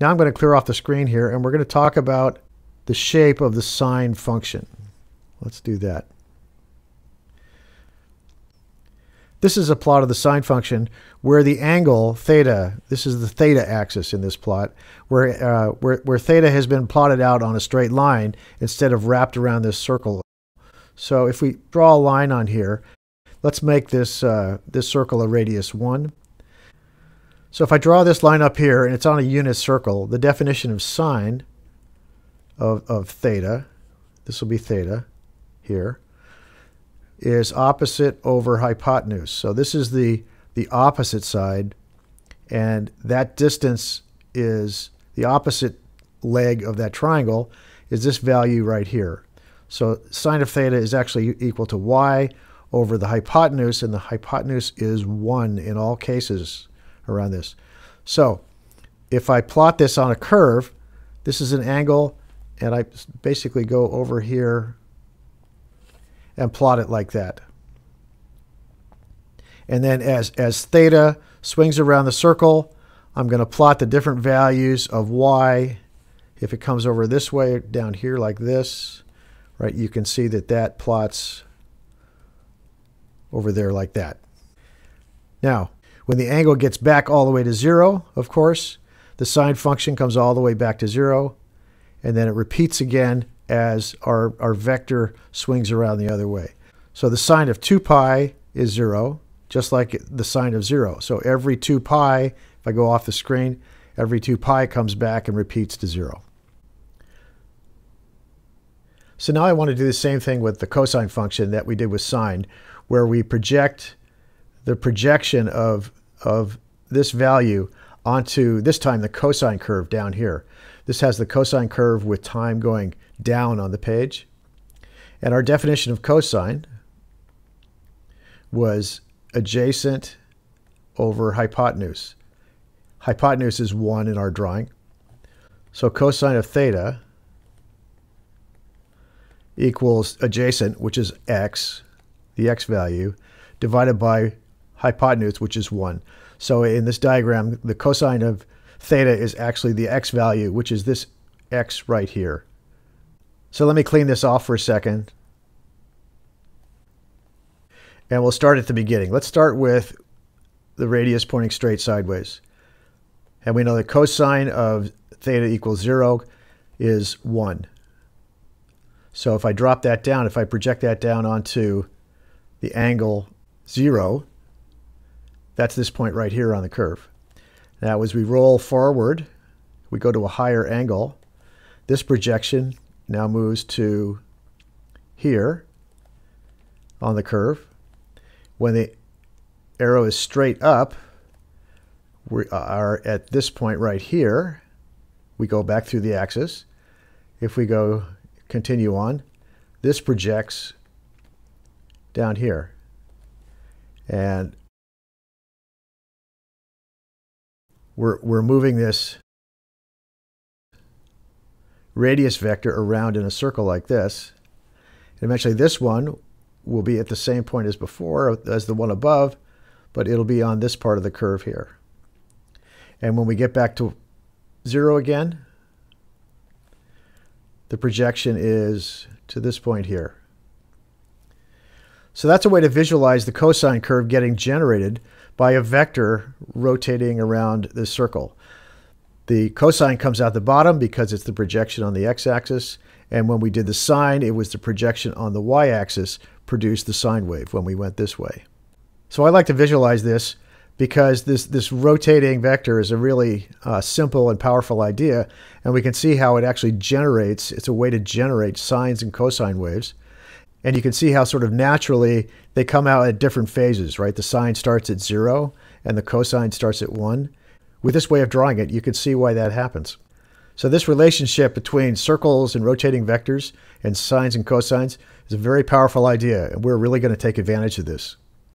Now I'm going to clear off the screen here, and we're going to talk about the shape of the sine function. Let's do that. This is a plot of the sine function where the angle theta, this is the theta axis in this plot, where theta has been plotted out on a straight line instead of wrapped around this circle. So if we draw a line on here, let's make this, this circle a radius 1. So if I draw this line up here and it's on a unit circle, the definition of sine of theta, this will be theta here, is opposite over hypotenuse. So this is the opposite side, and that distance is the opposite leg of that triangle is this value right here. So sine of theta is actually equal to y over the hypotenuse, and the hypotenuse is 1 in all cases around this. So if I plot this on a curve, this is an angle, and I basically go over here and plot it like that. And then as theta swings around the circle, I'm going to plot the different values of y. If it comes over this way, down here like this, right, you can see that that plots over there like that. Now, when the angle gets back all the way to 0, of course, the sine function comes all the way back to 0, and then it repeats again as our vector swings around the other way. So the sine of 2 pi is 0, just like the sine of 0. So every 2 pi, if I go off the screen, every 2 pi comes back and repeats to 0. So now I want to do the same thing with the cosine function that we did with sine, where we project the projection of this value onto, this time, the cosine curve down here. This has the cosine curve with time going down on the page. And our definition of cosine was adjacent over hypotenuse. Hypotenuse is 1 in our drawing. So cosine of theta equals adjacent, which is x, the x value, divided by hypotenuse, which is 1. So in this diagram, the cosine of theta is actually the x value, which is this x right here. So let me clean this off for a second. And we'll start at the beginning. Let's start with the radius pointing straight sideways. And we know that cosine of theta equals 0 is 1. So if I drop that down, if I project that down onto the angle 0, that's this point right here on the curve. Now, as we roll forward, we go to a higher angle. This projection now moves to here on the curve. When the arrow is straight up, we are at this point right here. We go back through the axis. If we go continue on, this projects down here. And we're moving this radius vector around in a circle like this. And eventually this one will be at the same point as before, as the one above, but it'll be on this part of the curve here. And when we get back to 0 again, the projection is to this point here. So that's a way to visualize the cosine curve getting generated by a vector rotating around this circle. The cosine comes out the bottom because it's the projection on the x-axis. And when we did the sine, it was the projection on the y-axis produced the sine wave when we went this way. So I like to visualize this because this rotating vector is a really simple and powerful idea. And we can see how it actually generates, it's a way to generate sines and cosine waves. And you can see how sort of naturally they come out at different phases, right? The sine starts at 0 and the cosine starts at 1. With this way of drawing it, you can see why that happens. So this relationship between circles and rotating vectors and sines and cosines is a very powerful idea, and we're really going to take advantage of this.